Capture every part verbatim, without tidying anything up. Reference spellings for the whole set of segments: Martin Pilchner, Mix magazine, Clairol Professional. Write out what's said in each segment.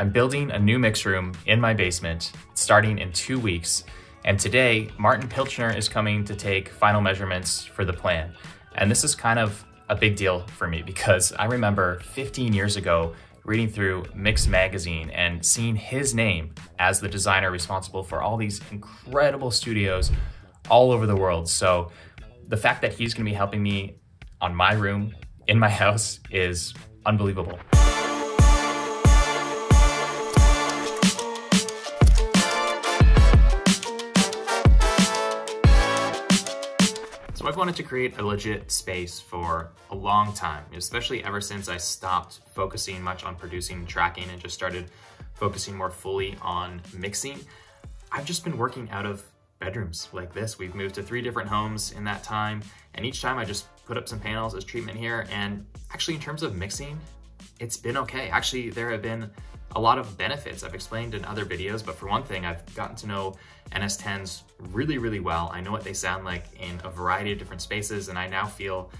I'm building a new mix room in my basement starting in two weeks. And today, Martin Pilchner is coming to take final measurements for the plan. And this is kind of a big deal for me because I remember fifteen years ago reading through Mix magazine and seeing his name as the designer responsible for all these incredible studios all over the world. So the fact that he's gonna be helping me on my room in my house is unbelievable. So I've wanted to create a legit space for a long time, especially ever since I stopped focusing much on producing and tracking and just started focusing more fully on mixing. I've just been working out of bedrooms like this. We've moved to three different homes in that time, and each time I just put up some panels as treatment here. And actually, in terms of mixing, it's been okay. Actually, there have been a lot of benefits I've explained in other videos, but for one thing, I've gotten to know N S tens really, really well. I know what they sound like in a variety of different spaces, and I now feel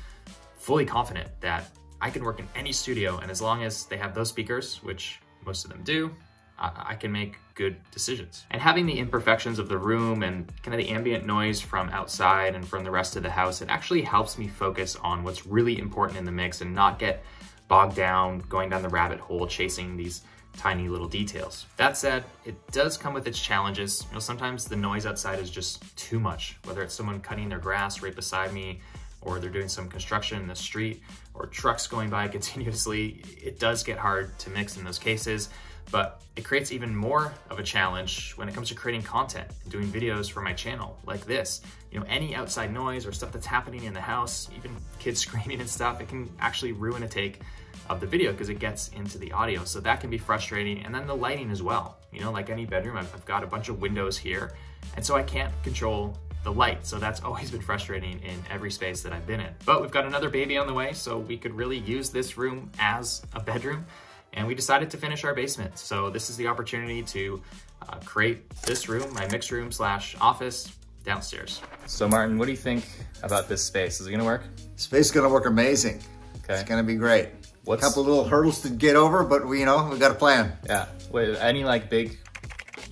fully confident that I can work in any studio, and as long as they have those speakers, which most of them do, I, I can make good decisions. And having the imperfections of the room and kind of the ambient noise from outside and from the rest of the house, it actually helps me focus on what's really important in the mix and not get bogged down, going down the rabbit hole, chasing these tiny little details. That said, it does come with its challenges. You know, sometimes the noise outside is just too much, whether it's someone cutting their grass right beside me, or they're doing some construction in the street, or trucks going by continuously. It does get hard to mix in those cases, but it creates even more of a challenge when it comes to creating content and doing videos for my channel like this. You know, any outside noise or stuff that's happening in the house, even kids screaming and stuff, it can actually ruin a take of the video because it gets into the audio. So that can be frustrating. And then the lighting as well. You know, like any bedroom, I've, I've got a bunch of windows here, and so I can't control the light. So that's always been frustrating in every space that I've been in. But we've got another baby on the way, so we could really use this room as a bedroom. And we decided to finish our basement. So this is the opportunity to uh, create this room, my mix room slash office downstairs. So Martin, what do you think about this space? Is it gonna work? Space is gonna work amazing. Okay. It's gonna be great. What's... a couple little hurdles to get over, but we, you know, we got a plan. Yeah. Wait, any like big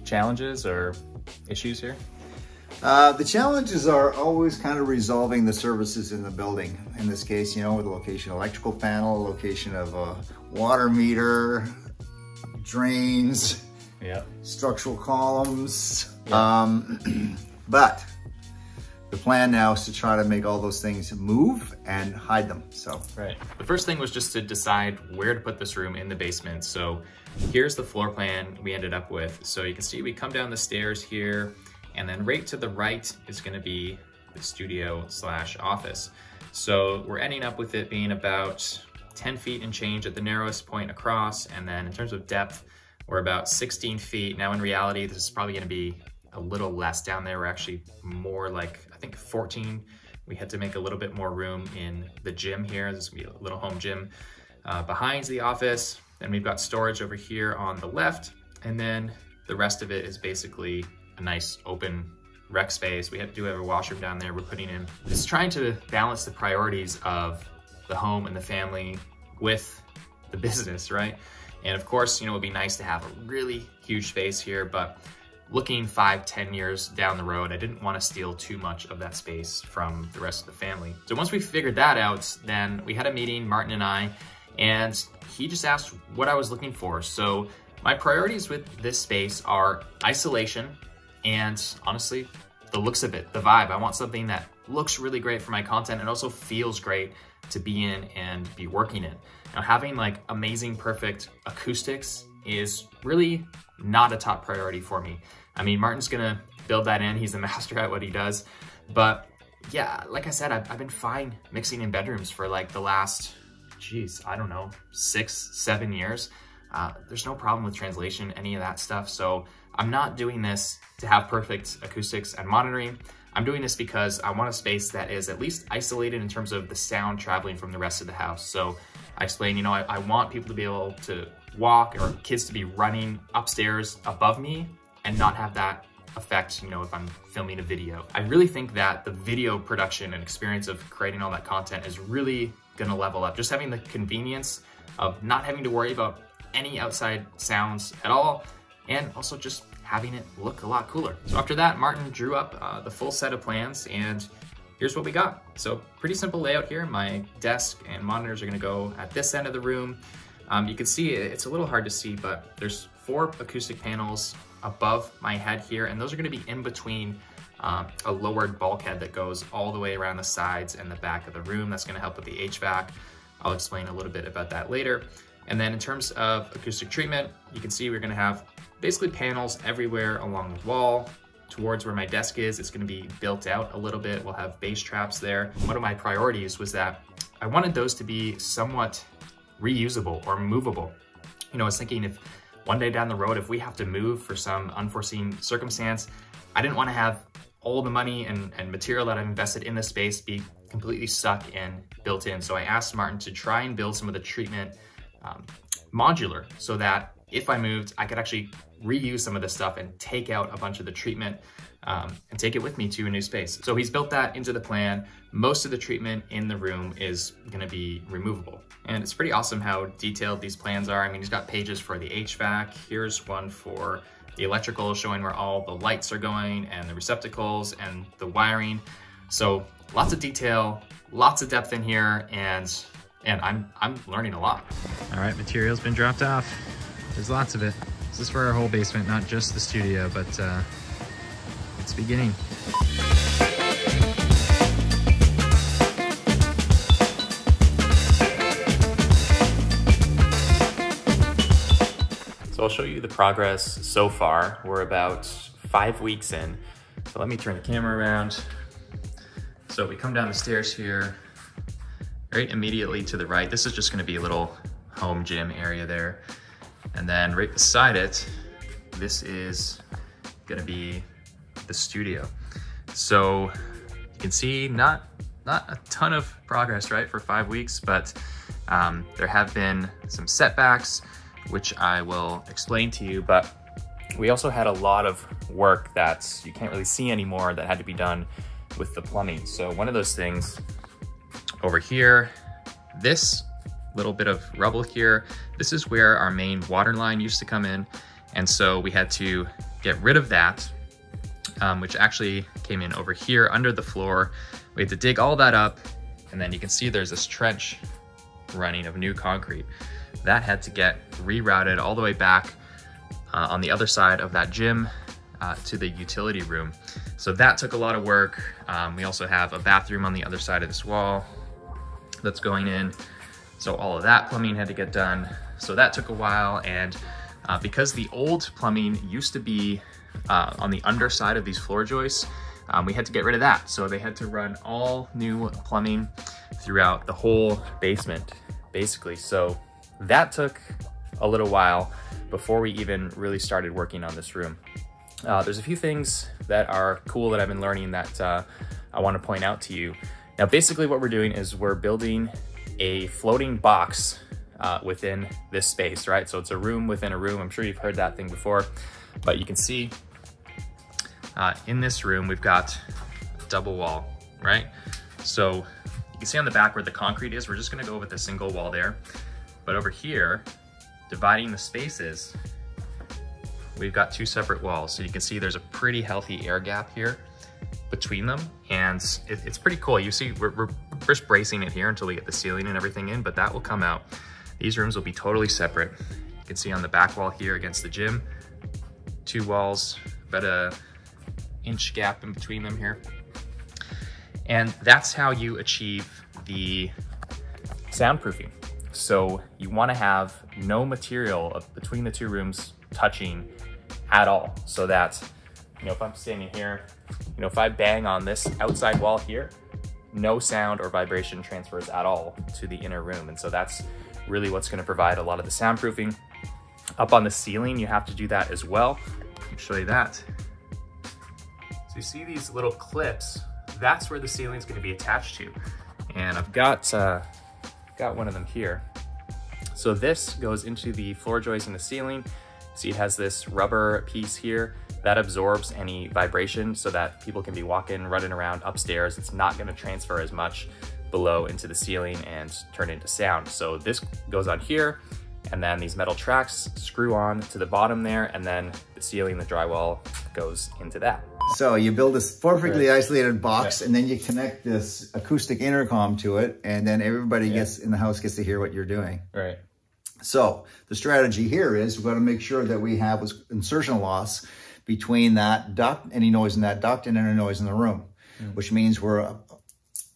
challenges or issues here? Uh, the challenges are always kind of resolving the services in the building. In this case, you know, with the location of electrical panel, location of a water meter, drains, yeah, structural columns. Yeah. Um, but the plan now is to try to make all those things move and hide them, so. Right. The first thing was just to decide where to put this room in the basement. So here's the floor plan we ended up with. So you can see we come down the stairs here, and then right to the right is gonna be the studio slash office. So we're ending up with it being about ten feet and change at the narrowest point across. And then in terms of depth, we're about sixteen feet. Now in reality, this is probably gonna be a little less down there. We're actually more like, I think fourteen. We had to make a little bit more room in the gym here. This is gonna be a little home gym uh, behind the office. Then we've got storage over here on the left. And then the rest of it is basically a nice open rec space. We have to do have a washroom down there we're putting in. It's trying to balance the priorities of the home and the family with the business, right? And of course, you know, it'd be nice to have a really huge space here, but looking five, ten years down the road, I didn't want to steal too much of that space from the rest of the family. So once we figured that out, then we had a meeting, Martin and I, and he just asked what I was looking for. So my priorities with this space are isolation, and honestly, the looks of it, the vibe. I want something that looks really great for my content and also feels great to be in and be working in. Now, having like amazing, perfect acoustics is really not a top priority for me. I mean, Martin's gonna build that in. He's a master at what he does. But yeah, like I said, I've, I've been fine mixing in bedrooms for like the last, geez, I don't know, six, seven years. Uh, there's no problem with translation, any of that stuff. So I'm not doing this to have perfect acoustics and monitoring. I'm doing this because I want a space that is at least isolated in terms of the sound traveling from the rest of the house. So I explained, you know, I, I want people to be able to walk or kids to be running upstairs above me and not have that effect, you know, if I'm filming a video. I really think that the video production and experience of creating all that content is really gonna level up. Just having the convenience of not having to worry about any outside sounds at all, and also just having it look a lot cooler. So after that, Martin drew up uh, the full set of plans, and here's what we got. So pretty simple layout here. My desk and monitors are gonna go at this end of the room. Um, you can see, it's a little hard to see, but there's four acoustic panels above my head here, and those are gonna be in between um, a lowered bulkhead that goes all the way around the sides and the back of the room. That's gonna help with the H V A C. I'll explain a little bit about that later. And then in terms of acoustic treatment, you can see we're gonna have basically panels everywhere along the wall. Towards where my desk is, it's gonna be built out a little bit. We'll have bass traps there. One of my priorities was that I wanted those to be somewhat reusable or movable. You know, I was thinking if one day down the road, if we have to move for some unforeseen circumstance, I didn't wanna have all the money and, and material that I've invested in this space be completely stuck and built in. So I asked Martin to try and build some of the treatment um, modular, so that if I moved, I could actually reuse some of this stuff and take out a bunch of the treatment um, and take it with me to a new space. So he's built that into the plan. Most of the treatment in the room is gonna be removable. And it's pretty awesome how detailed these plans are. I mean, he's got pages for the H V A C. Here's one for the electrical, showing where all the lights are going and the receptacles and the wiring. So lots of detail, lots of depth in here, and and I'm, I'm learning a lot. All right, material's been dropped off. There's lots of it. This is for our whole basement, not just the studio, but uh, it's beginning. So I'll show you the progress so far. We're about five weeks in. So let me turn the camera around. So we come down the stairs here, right immediately to the right. This is just gonna be a little home gym area there. And then right beside it, this is gonna be the studio. So you can see not, not a ton of progress, right, for five weeks, but um, there have been some setbacks, which I will explain to you, but we also had a lot of work that you can't really see anymore that had to be done with the plumbing. So one of those things over here, this little bit of rubble here. This is where our main water line used to come in. And so we had to get rid of that, um, which actually came in over here under the floor. We had to dig all that up. And then you can see there's this trench running of new concrete. That had to get rerouted all the way back uh, on the other side of that gym uh, to the utility room. So that took a lot of work. Um, we also have a bathroom on the other side of this wall that's going in. So all of that plumbing had to get done. So that took a while. And uh, because the old plumbing used to be uh, on the underside of these floor joists, um, we had to get rid of that. So they had to run all new plumbing throughout the whole basement, basically. So that took a little while before we even really started working on this room. Uh, there's a few things that are cool that I've been learning that uh, I want to point out to you. Now, basically what we're doing is we're building a floating box uh, within this space, right? So it's a room within a room. I'm sure you've heard that thing before, but you can see uh, in this room, we've got a double wall, right? So you can see on the back where the concrete is, we're just gonna go with a single wall there. But over here, dividing the spaces, we've got two separate walls. So you can see there's a pretty healthy air gap here between them, and it, it's pretty cool. You see, we're, we're first bracing it here until we get the ceiling and everything in, but that will come out. These rooms will be totally separate. You can see on the back wall here against the gym, two walls, about a inch gap in between them here. And that's how you achieve the soundproofing. So you wanna have no material between the two rooms touching at all, so that, you know, if I'm standing here, you know, if I bang on this outside wall here, no sound or vibration transfers at all to the inner room. And so that's really what's gonna provide a lot of the soundproofing. Up on the ceiling, you have to do that as well. I'll show you that. So you see these little clips, that's where the ceiling's gonna be attached to. And I've got, uh, got one of them here. So this goes into the floor joists in the ceiling. See, it has this rubber piece here that absorbs any vibration so that people can be walking, running around upstairs. It's not gonna transfer as much below into the ceiling and turn into sound. So this goes on here, and then these metal tracks screw on to the bottom there, and then the ceiling, the drywall goes into that. So you build this perfectly right. isolated box, right. and then you connect this acoustic intercom to it, and then everybody yeah. gets in the house gets to hear what you're doing. Right. So the strategy here is we're going to make sure that we have insertion loss between that duct, any noise in that duct, and any noise in the room, mm. which means we're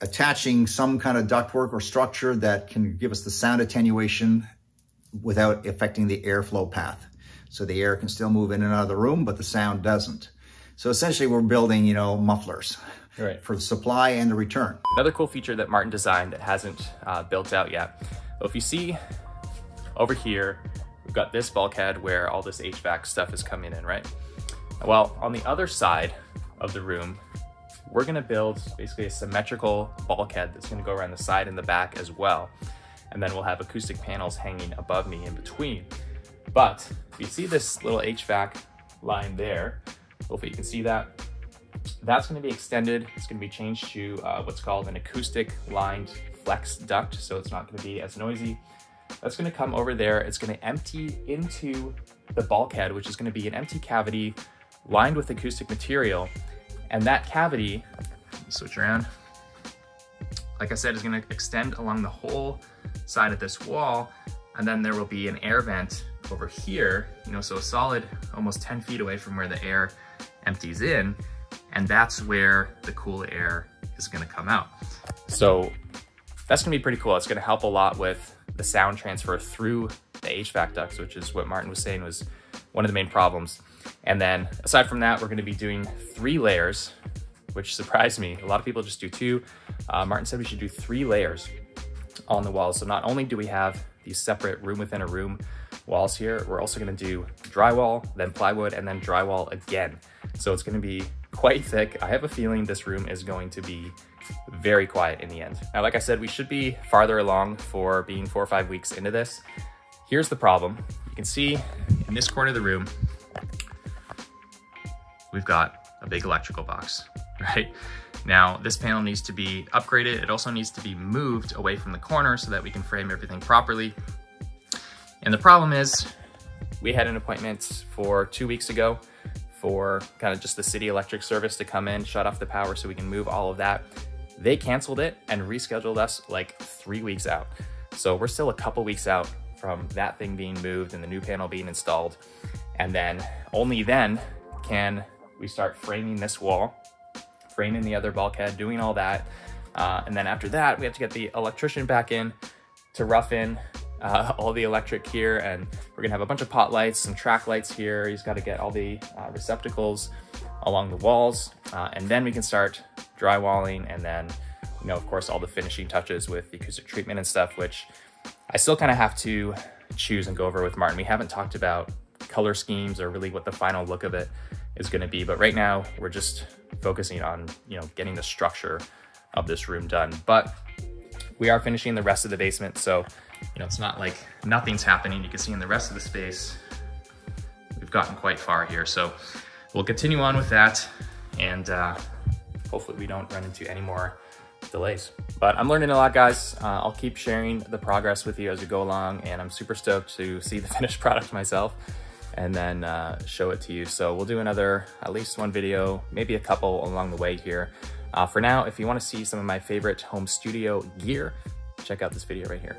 attaching some kind of ductwork or structure that can give us the sound attenuation without affecting the airflow path. So the air can still move in and out of the room, but the sound doesn't. So essentially we're building, you know, mufflers right. for the supply and the return. Another cool feature that Martin designed that hasn't uh, built out yet. Well, if you see over here, we've got this bulkhead where all this H V A C stuff is coming in, right? Well, on the other side of the room, we're gonna build basically a symmetrical bulkhead that's gonna go around the side and the back as well. And then we'll have acoustic panels hanging above me in between. But if you see this little H V A C line there, hopefully you can see that, that's gonna be extended. It's gonna be changed to uh, what's called an acoustic lined flex duct. So it's not gonna be as noisy. That's gonna come over there. It's gonna empty into the bulkhead, which is gonna be an empty cavity lined with acoustic material. And that cavity, switch around, like I said, is gonna extend along the whole side of this wall. And then there will be an air vent over here, you know, so a solid almost ten feet away from where the air empties in. And that's where the cool air is gonna come out. So that's gonna be pretty cool. It's gonna help a lot with the sound transfer through the H V A C ducts, which is what Martin was saying was one of the main problems. And then aside from that, we're gonna be doing three layers, which surprised me. A lot of people just do two. Uh, Martin said we should do three layers on the walls. So not only do we have these separate room within a room walls here, we're also gonna do drywall, then plywood, and then drywall again. So it's gonna be quite thick. I have a feeling this room is going to be very quiet in the end. Now, like I said, we should be farther along for being four or five weeks into this. Here's the problem. You can see in this corner of the room, we've got a big electrical box, right? Now, this panel needs to be upgraded. It also needs to be moved away from the corner so that we can frame everything properly. And the problem is we had an appointment for two weeks ago for kind of just the city electric service to come in, shut off the power so we can move all of that. They canceled it and rescheduled us like three weeks out. So we're still a couple weeks out from that thing being moved and the new panel being installed. And then only then can we start framing this wall, framing the other bulkhead, doing all that. Uh, and then after that, we have to get the electrician back in to rough in Uh, all the electric here, and we're gonna have a bunch of pot lights, some track lights here. He's got to get all the uh, receptacles along the walls, uh, and then we can start drywalling, and then, you know, of course, all the finishing touches with the acoustic treatment and stuff, which I still kind of have to choose and go over with Martin. We haven't talked about color schemes or really what the final look of it is going to be, but right now we're just focusing on, you know, getting the structure of this room done. But we are finishing the rest of the basement, so you know, it's not like nothing's happening. You can see in the rest of the space, we've gotten quite far here. So we'll continue on with that, and uh, hopefully we don't run into any more delays. But I'm learning a lot, guys. Uh, I'll keep sharing the progress with you as we go along, and I'm super stoked to see the finished product myself and then uh, show it to you. So we'll do another, at least one video, maybe a couple along the way here. Uh, for now, if you want to see some of my favorite home studio gear, check out this video right here.